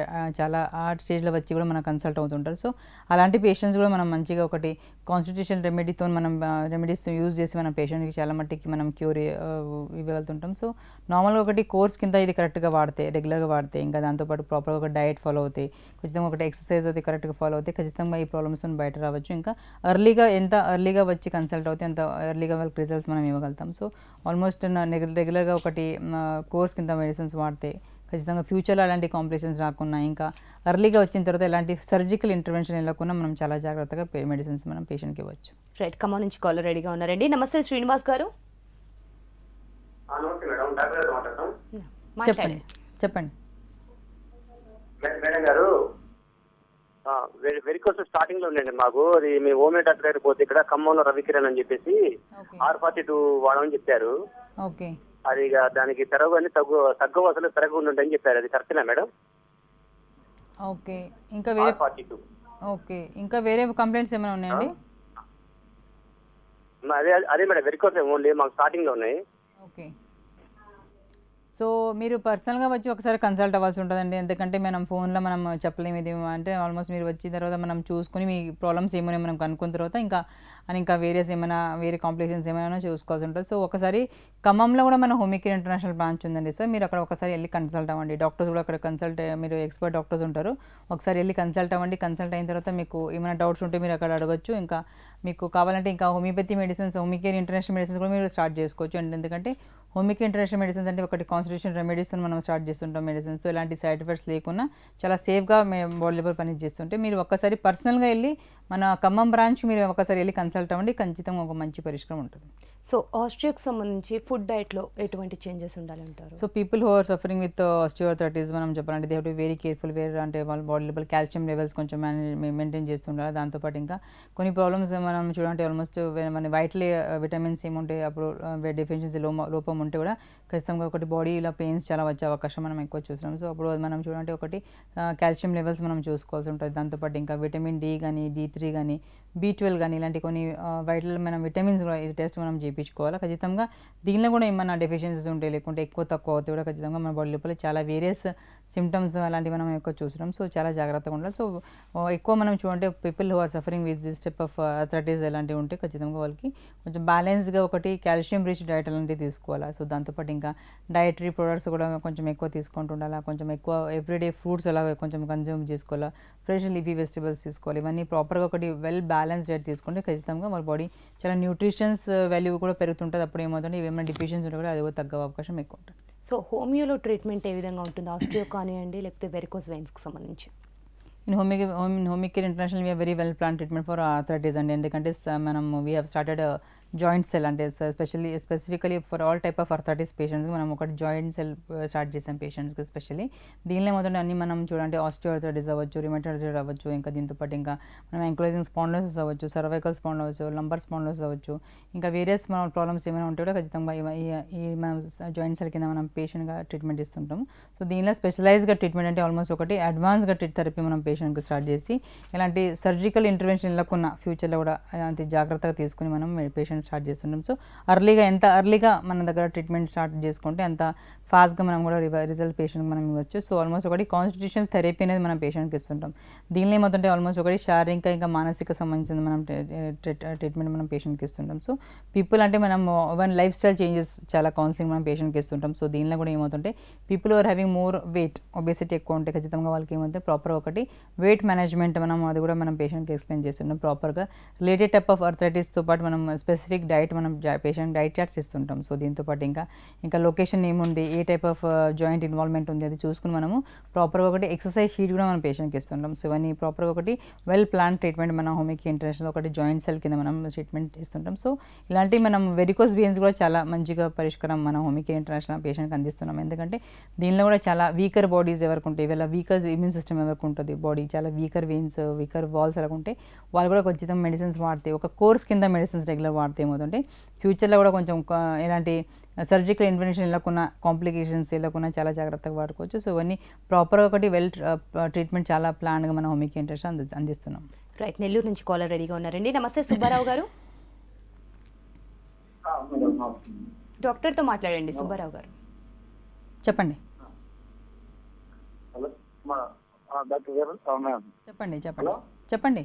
చాలా ఆర్ట్ స్టేజ్లో వచ్చి కూడా మనం కన్సల్ట్ అవుతుంటారు. సో అలాంటి పేషెంట్స్ కూడా మనం మంచిగా ఒకటి కాన్స్టిట్యూషన్ రెమెడీతో మనం రెమెడీస్ యూజ్ చేసి మనం పేషెంట్కి చాలా మట్టికి మనం క్యూర్ ఇవ్వగలుగుతుంటాం. సో నార్మల్గా ఒకటి కోర్స్ కింద ఇది కరెక్ట్గా వాడితే, రెగ్యులర్గా వాడితే, ఇంకా దాంతోపాటు ప్రాపర్గా ఒక డైట్ ఫాలో అవుతాయి, ఖచ్చితంగా ఒకటి ఎక్సర్సైజ్ అది కరెక్ట్గా ఫాలో అవుతాయి, ఖచ్చితంగా ఈ ప్రాబ్లమ్స్ బయట రావచ్చు. ఇంకా ఎర్లీగా ఎంత ఎర్లీగా వచ్చి కన్సల్ట్ అవుతాయి అంత ఎర్లీగా వాళ్ళకి రిజల్ట్స్ మనం ఇవ్వగలుగుతాం. సో ఆల్మోస్ట్ రెగ్యులర్గా ఒకటి కోర్స్ కింద మెడిసిన్స్ వాడితే ఖచ్చితంగా ఫ్యూచర్లో అలాంటి కాంప్లికేషన్స్ రాకుండా, ఇంకా ఎర్లీగా వచ్చిన తర్వాత ఎలాంటి సర్జికల్ ఇంటర్వెన్షన్ వెళ్ళకుండా మనం చాలా జాగ్రత్తగా మెడిసిన్స్ మనం పేషెంట్కి ఇవ్వచ్చు. రైట్, ఖమ్మం నుంచి కాలర్ రెడీగా ఉన్నారండి. నమస్తే శ్రీనివాస్ గారు. చెప్పండి చెప్పండి మేడం గారు. వెరికోస్ స్టార్టింగ్ లో ఉండండి మాకు, అది మీ హోమియో డాక్టర్ గారికి పోతే ఇక్కడ ఖమ్మంలో రవికిరణ్ అని చెప్పేసి ఆరు పార్టీ టూ వాడమని చెప్పారు. అది దానికి తెరవు అని తగ్గు తగ్గవ అసలు తెరగ ఉండండి అని చెప్పారు. అది కరెక్టేనా మేడం? ఓకే, ఇంకా వేరే పార్టీ టూ. ఓకే, ఇంకా వేరే కంప్లైంట్స్ ఏమైనా ఉన్నాయండి? అదే అదే మేడం, వెరికోస్ ఓన్లీ మాకు స్టార్టింగ్ లో ఉన్నాయి. So So, meeru personal ga vachi okasari consult avvalsi untadandi endukante manam phone lo manam cheppalemi idi ante almost meeru vachi tarvata manam chusukoni mee problems emone manam kanukunn tarvata inka ani inka various emana vere complications emana chusukovalsi untadi. So, okasari Khammam lo kuda mana Homecare International branch undandi sir, meeru akkada okasari elli consult avvandi, doctors kuda akkada consult meeru expert doctors untaru, okasari elli consult avvandi, consult అయిన తర్వాత మీకు ఏమైనా doubts ఉంటే మీరు అక్కడ అడగొచ్చు. ఇంకా మీకు కావాలంటే ఇంకా హోమియోపతి మెడిసిన్స్ హోమికేర్ ఇంటర్నేషనల్ మెడిసిన్స్ కూడా మీరు స్టార్ట్ చేసుకోవచ్చు. అండ్ ఎందుకంటే హోమికేర్ ఇంటర్నేషనల్ మెడిసిన్స్ అంటే ఒకటి కాన్స్టిట్యూషన్ రెమెడీస్ మనం స్టార్ట్ చేస్తుంటాం మెడిసిన్స్, సో ఇలాంటి సైడ్ ఎఫెక్ట్స్ లేకుండా చాలా సేఫ్గా మేము బాడీలో పని చేస్తుంటే మీరు ఒక్కసారి పర్సనల్గా వెళ్ళి మన ఖమ్మం బ్రాంచ్ మీరు ఒకసారి వెళ్ళి కన్సల్ట్ అవ్వండి, ఖచ్చితంగా ఒక మంచి పరిష్కారం ఉంటుంది. సో ఆస్ట్రియాకి సంబంధించి ఫుడ్ డైట్లో ఎటువంటి చేంజెస్ ఉండాలంటారు? So people who are suffering with osteoarthritis మనం చెప్పాలంటే they have to very careful where అంటే వాళ్ళ బాడీలో కాల్షియం లెవెల్స్ కొంచెం మెయింటైన్ చేస్తుండాలి. దాంతోపాటు ఇంకా కొన్ని ప్రాబ్లమ్స్ మనం చూడండి ఆల్మోస్ట్ మన వైట్లీ విటమిన్స్ ఏముంటాయి అప్పుడు డెఫిషియన్సీ లో లోపం ఉంటే కూడా ఖచ్చితంగా ఒకటి బాడీ ఇలా పెయిన్స్ చాలా వచ్చే అవకాశం మనం ఎక్కువ చూస్తున్నాం. సో అప్పుడు మనం చూడండి ఒకటి కాల్షియం లెవెల్స్ మనం చూసుకోవాల్సి ఉంటుంది. దాంతోపాటు ఇంకా విటమిన్ డి కానీ డి త్రీ కానీ బీ ట్వెల్వ్ కానీ ఇలాంటి కొన్ని వైటల్ మనం విటమిన్స్ కూడా ఇది టెస్ట్ మనం చేయించుకోవాలి. ఖచ్చితంగా దీనిలో కూడా ఏమైనా డెఫిషియన్సీస్ ఉంటాయి లేకుంటే ఎక్కువ తక్కువ అవుతాయి కూడా ఖచ్చితంగా మన బాడీ లోపల చాలా వేరియస్ సిమ్టమ్స్ అలాంటివి మనం ఎక్కువ చూస్తున్నాం. సో చాలా జాగ్రత్తగా ఉండాలి. సో ఎక్కువ మనం చూడండి people who are suffering with this type of arthritis ఇలాంటివి ఉంటే ఖచ్చితంగా వాళ్ళకి కొంచెం బ్యాలెన్స్గా ఒకటి కాల్షియం రిచ్ డైట్ అలాంటివి తీసుకోవాలి. సో దాంతోపాటు ఇంకా డైటరీ ప్రొడక్ట్స్ కూడా కొంచెం ఎక్కువ తీసుకుంటుండాలి, కొంచెం ఎక్కువ ఎవ్రీడే ఫ్రూట్స్ అలా కొంచెం కన్జ్యూమ్ చేసుకోవాలి, ఫ్రెష్ లీఫీ వెజిటబుల్స్ తీసుకోవాలి, ఇవన్నీ ప్రాపర్గా ఒకటి వెల్ బ్యాలెన్స్ డైట్ తీసుకుంటే ఖచ్చితంగా వాళ్ళ బాడీ చాలా న్యూట్రిషన్స్ వాల్యూ కూడా పెరుగుతుంటుంది. అప్పుడు ఏమవుతుంది ఏమైనా డిఫిషియన్స్ ఉంటాయి కూడా అది కూడా తగ్గ అవకాశం ఎక్కువ ఉంటుంది. సో హోమియోలో ట్రీట్మెంట్ ఏ విధంగా ఉంటుంది ఆస్టియో కానివ్వండి లేకపోతే వెరికోస్ వెయిన్స్కి సంబంధించి? In Homecare, in Homecare International, we have very well planned treatment for arthritis, and in the countries, um, we have started a joint cell, and especially specifically for all type of arthritis patients, మనం ఒక joint cell start చేసాం పేషెంట్స్కి. Especially దీనిలో మొదటి అన్ని మనం చూడండి osteoarthritis అవ్వచ్చు, రిమటాయిడ్ అవ్వచ్చు, ఇంకా దీంతో పాటు ఇంకా మనం అnkylosing spondylosis అవ్వచ్చు, cervical spondylosis అవ్వచ్చు, lumbar spondylosis అవ్వచ్చు, ఇంకా వేరియస్ మన ప్రాబ్లమ్స్ ఏమైనా ఉంటే కూడా ఖచ్చితంగా ఈ మనం జాయింట్ సెల్ కింద మనం పేషెంట్గా ట్రీట్మెంట్ ఇస్తుంటాము. సో దీనిలో స్పెషలైజ్గా ట్రీట్మెంట్ అంటే ఆల్మోస్ట్ ఒకటి అడ్వాన్స్గా ట్రీట్ థెరపీ మనం పేషెంట్కి స్టార్ట్ చేసి ఇలాంటి సర్జికల్ ఇంటర్వెన్షన్ ఇళ్ళకున్న ఫ్యూచర్లో కూడా అంత జాగ్రత్తగా తీసుకుని మనం పేషెంట్ స్టార్ట్ చేస్తుంటాం. సో అర్లీగా ఎంత అర్లీగా మన దగ్గర ట్రీట్మెంట్ స్టార్ట్ చేసుకుంటే అంత ఫాస్ట్గా మనం కూడా రిజల్ట్ పేషెంట్కి మనం ఇవ్వచ్చు. సో ఆల్మోస్ట్ ఒకటి కాన్స్టిట్యూషన్ థెరపీ అనేది మనం పేషెంట్కి ఇస్తుంటాం. దీనిలో ఏమవుతుంటే ఆల్మోస్ట్ ఒకటి శారీరక ఇంకా మానసిక సంబంధించిన మనం ట్రీట్మెంట్ మనం పేషెంట్కి ఇస్తుంటాం. సో పీపుల్ అంటే మనం వన్ లైఫ్ స్టైల్ చేంజెస్ చాలా కౌన్సిలింగ్ మనం పేషెంట్కి ఇస్తుంటాం. సో దీనిలో కూడా ఏమవుతుంటే people are having more weight obesity ఎక్కువ ఉంటే ఖచ్చితంగా వాళ్ళకి ఏమవుతుంది ప్రాపర్ ఒకటి వెయిట్ మేనేజ్మెంట్ మనం అది కూడా మనం పేషెంట్కి ఎక్స్ప్లెయిన్ చేస్తుంటాం. ప్రాపర్గా రిలేటెడ్ టైప్ ఆఫ్ ఆర్థరైటిస్తో పాటు మనం స్పెసిఫిక్ డైట్ మనం పేషెంట్ డైట్ చార్ట్స్ ఇస్తుంటాం. సో దీంతో పాటు ఇంకా ఇంకా లొకేషన్ ఏముంది ఏ టైప్ ఆఫ్ జాయింట్ ఇన్వాల్వ్మెంట్ ఉంది అది చూసుకుని మనము ప్రాపర్గా ఒకటి ఎక్సర్సైజ్ షీట్ కూడా మనం పేషెంట్కి ఇస్తుంటాం. సో ఇవన్నీ ప్రాపర్గా ఒకటి వెల్ ప్లాన్ ట్రీట్మెంట్ మనం హోమియోపతి ఇంటర్నేషనల్ ఒకటి జాయింట్ సెల్ కింద మనం ట్రీట్మెంట్ ఇస్తుంటాం. సో ఇలాంటి మనం వెరికోస్ వెయిన్స్ కూడా చాలా మంచిగా పరిష్కారం మనం హోమియోపతి ఇంటర్నేషనల్ పేషెంట్కి అందిస్తున్నాం. ఎందుకంటే దీనిలో కూడా చాలా వీకర్ బాడీస్ ఎవరికి ఉంటాయి, వీళ్ళ వీకర్ ఇమ్యూన్ సిస్టమ్ ఎవరికి ఉంటుంది, బాడీ చాలా వీకర్ వెయిన్స్ వీకర్ వాల్స్ అలా ఉంటే వాళ్ళు కూడా ఖచ్చితంగా మెడిసిన్స్ వాడితే ఒక కోర్స్ కింద మెడిసిన్స్ రెగ్యులర్ వాడితే ఏమవుతుంటే ఫ్యూచర్లో కూడా కొంచెం ఇలాంటి సర్జికల్ ఇంటర్వెన్షన్ ఇలాకున్న కాంప్లికేషన్స్ ఇలాకున్నా చాలా జాగ్రత్తగా వాడుకోవచ్చు. సో ఇవన్నీ ప్రాపర్గా ఒకటి వెల్ ట్రీట్మెంట్ చాలా ప్లాన్గా మనం హోమియోపతి ఇంటర్నేషనల్ అందిస్తున్నాం. రైట్, నెల్లూరు నుంచి కాలర్ రెడీగా ఉన్నారండి. నమస్తే సుబ్బారావు గారు, డాక్టర్తో మాట్లాడండి. సుబ్బారావు గారు చెప్పండి చెప్పండి చెప్పండి చెప్పండి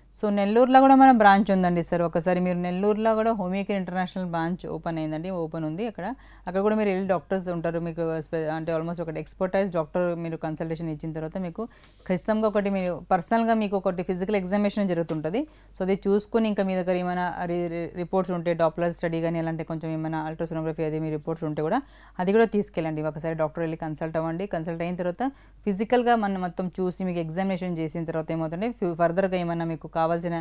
సో నెల్లూరులో కూడా మన బ్రాంచ్ ఉందండి సార్, ఒకసారి మీరు నెల్లూరులో కూడా హోమియోపతి ఇంటర్నేషనల్ బ్రాంచ్ ఓపెన్ అయిందండి, ఓపెన్ ఉంది అక్కడ. అక్కడ కూడా మీరు వెళ్ళి డాక్టర్స్ ఉంటారు మీకు, అంటే ఆల్మోస్ట్ ఒకటి ఎక్స్పర్టైజ్ డాక్టర్ మీరు కన్సల్టేషన్ ఇచ్చిన తర్వాత మీకు ఖచ్చితంగా ఒకటి మీరు పర్సనల్గా మీకు ఒకటి ఫిజికల్ ఎగ్జామినేషన్ జరుగుతుంటుంది. సో అది చూసుకుని ఇంకా మీ దగ్గర ఏమైనా రిపోర్ట్స్ ఉంటే డాప్లర్ స్టడీ కానీ అలాంటి కొంచెం ఏమైనా అల్ట్రాసోనోగ్రఫీ అది మీ రిపోర్ట్స్ ఉంటే కూడా అది కూడా తీసుకెళ్ళండి. ఒకసారి డాక్టర్ వెళ్ళి కన్సల్ట్ అవ్వండి, కన్సల్ట్ అయిన తర్వాత ఫిజికల్గా మనం మొత్తం చూసి మీకు ఎగ్జామినేషన్ చేసిన తర్వాత ఏమవుతుంటే ఫర్దర్గా ఏమైనా మీకు కావాల్సిన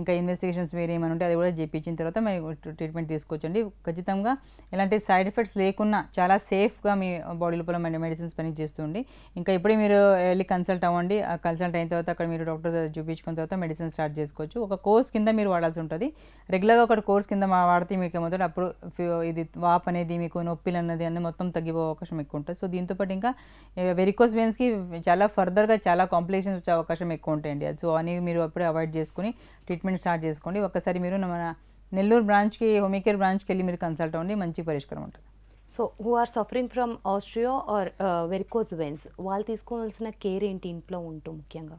ఇంకా ఇన్వెస్టిగేషన్స్ వేరే ఏమైనా ఉంటే అది కూడా చేయించిన తర్వాత మీరు ట్రీట్మెంట్ తీసుకోవచ్చండి. ఖచ్చితంగా ఎలాంటి సైడ్ ఎఫెక్ట్స్ లేకున్నా చాలా సేఫ్గా మీ బాడీ లోపల మెడిసిన్స్ పని చేస్తుంది. ఇంకా ఇప్పుడే మీరు వెళ్ళి కన్సల్ట్ అవ్వండి. కన్సల్ట్ అయిన తర్వాత అక్కడ మీరు డాక్టర్ చూపించుకున్న తర్వాత మెడిసిన్ స్టార్ట్ చేసుకోవచ్చు. ఒక కోర్స్ కింద మీరు వాడాల్సి ఉంటుంది. రెగ్యులర్గా ఒక కోర్స్ కింద వాడితే మీకు మొదట అప్పుడు ఇది వాప్ అనేది మీకు నొప్పిలు అన్నది అన్నీ మొత్తం తగ్గిపోయే అవకాశం ఎక్కువ ఉంటుంది. సో దీంతోపాటు ఇంకా వెరికోస్ వెయిన్స్కి చాలా ఫర్దర్గా చాలా కాంప్లికేషన్స్ వచ్చే అవకాశం ఎక్కువ ఉంటాయండి. సో అని మీరు అప్పుడే అవాయిడ్ చేసుకుని ట్రీట్మెంట్ స్టార్ట్ చేసుకోండి. ఒకసారి మీరు మన నెల్లూరు బ్రాంచ్కి హోమికేర్ బ్రాంచ్కి వెళ్ళి మీరు కన్సల్ట్ అవ్వండి, మంచి పరిష్కారం ఉంటుంది. So who are suffering from osteo or varicose veins వాళ్ళు తీసుకోవాల్సిన కేర్ ఏంటి ఇంట్లో ఉంటూ ముఖ్యంగా?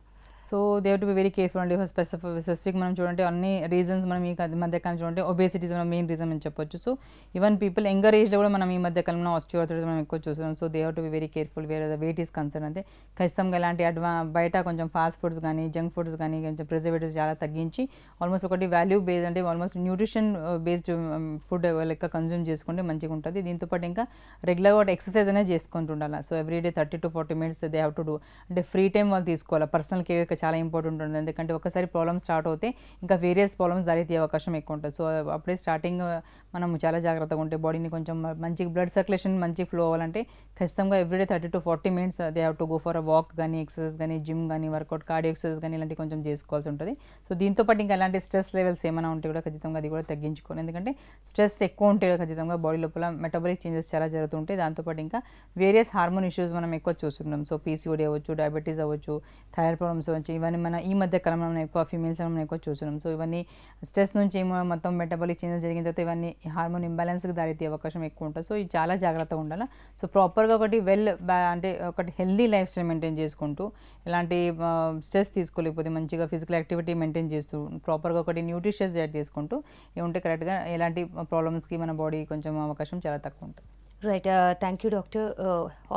So they have to be very careful అండి. స్పెసిఫిక్ మనం చూడండి అన్ని రీజన్స్ మనం ఈ మధ్యకాలం చూడండి ఒబేసిటీ మనం మెయిన్ రీజన్ అని చెప్పొచ్చు. సో ఈవెన్ పీపుల్ యంగర్ ఏజ్లో కూడా మనం ఈ మధ్యకాలంలో ఆస్టియోఆర్థరైటిస్ మనం ఎక్కువ చూస్తున్నాం. So they have to be very careful where the weight is concern. అంటే ఖచ్చితంగా ఇలాంటి అడ్వా బయట కొంచెం ఫాస్ట్ ఫుడ్స్ కానీ జంక్ ఫుడ్స్ కానీ కొంచెం ప్రిజర్వేటివ్స్ చాలా తగ్గించి ఆల్మోస్ట్ ఒకటి వాల్యూ బేస్డ్ అంటే ఆల్మోస్ట్ న్యూట్రిషన్ బేస్డ్ ఫుడ్ లెక్క కన్జ్యూమ్ చేసుకుంటే మంచిగా ఉంటుంది. దీంతోపాటు ఇంకా రెగ్యులర్గా ఎక్సర్సైజ్ అనేది చేసుకుంటుండాలి. So everyday thirty to forty minutes they have to do అంటే ఫ్రీ టైం వాళ్ళు తీసుకోవాలి. పర్సనల్ కేర్ చాలా ఇంపార్టెంట్ ఉంటుంది. ఎందుకంటే ఒకసారి ప్రాబ్లమ్ స్టార్ట్ అవుతే ఇంకా వేరియస్ ప్రాబ్లమ్స్ దారితీయే అవకాశం ఎక్కువ ఉంటుంది. సో అప్పుడే స్టార్టింగ్ మనం చాలా జాగ్రత్తగా ఉంటే బాడీని కొంచెం మంచి బ్లడ్ సర్క్యులేషన్ మంచి ఫ్లో అవ్వాలంటే ఖచ్చితంగా everyday thirty to forty minutes they have to go for a walk కానీ ఎక్సర్సైజ్ కానీ జిమ్ కానీ వర్కౌట్ కార్డియో ఎక్సర్సైజ్ కానీ ఇలాంటివి కొంచెం చేసుకోవాల్సి ఉంటుంది. సో దీంతోపాటు ఇంకా ఇలాంటి స్ట్రెస్ లెవెల్స్ ఏమైనా ఉంటే కూడా ఖచ్చితంగా అది కూడా తగ్గించుకోవాలి. ఎందుకంటే స్ట్రెస్ ఎక్కువ ఉంటే ఖచ్చితంగా బాడీ లోపల మెటబాలిక్ చేంజెస్ చాలా జరుగుతుంటాయి. దాంతోపాటు ఇంకా వేరియస్ హార్మోన్ ఇష్యూస్ మనం ఎక్కువ చూస్తున్నాం. సో పీసీఓడి అవ్వచ్చు, డయాబెటీస్ అవ్వచ్చు, థైరాయిడ్ ప్రాబ్లమ్స్ ఇవన్నీ మన ఈ మధ్య కాలంలో మనం ఎక్కువ ఫీమేల్స్ మనం ఎక్కువ చూస్తున్నాం. సో ఇవన్నీ స్ట్రెస్ నుంచి మొత్తం మెటబాలిక్ చేంజెస్ జరిగిన తర్వాత ఇవన్నీ హార్మోన్ ఇంబ్యాలెన్స్కి దారితీయే అవకాశం ఎక్కువ ఉంటుంది. సో ఇది చాలా జాగ్రత్తగా ఉండాలి. సో ప్రాపర్గా ఒకటి వెల్ అంటే ఒకటి హెల్దీ లైఫ్ స్టైల్ మెయింటైన్ చేసుకుంటూ ఎలాంటి స్ట్రెస్ తీసుకోలేకపోతే మంచిగా ఫిజికల్ యాక్టివిటీ మెయింటైన్ చేస్తూ ప్రాపర్గా ఒకటి న్యూట్రిషియస్ డైట్ తీసుకుంటూ ఉంటే కరెక్ట్గా ఎలాంటి ప్రాబ్లమ్స్కి మన బాడీ కొంచెం అవకాశం చాలా తక్కువ ఉంటుంది. Right, thank you doctor.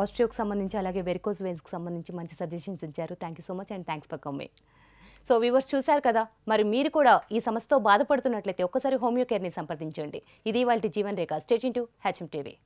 ఆస్ట్రియోకి సంబంధించి అలాగే వెరికోస్ వెయిన్స్కి సంబంధించి మంచి సజెషన్స్ ఇచ్చారు. Thank you so much and thanks for coming. So viewers చూశారు కదా, మరి మీరు కూడా ఈ సమస్యతో బాధపడుతున్నట్లయితే ఒక్కసారి హోమియోకేర్ని సంప్రదించండి. ఇది వాళ్ళ జీవన్ రేఖ. Stay tune to HM TV.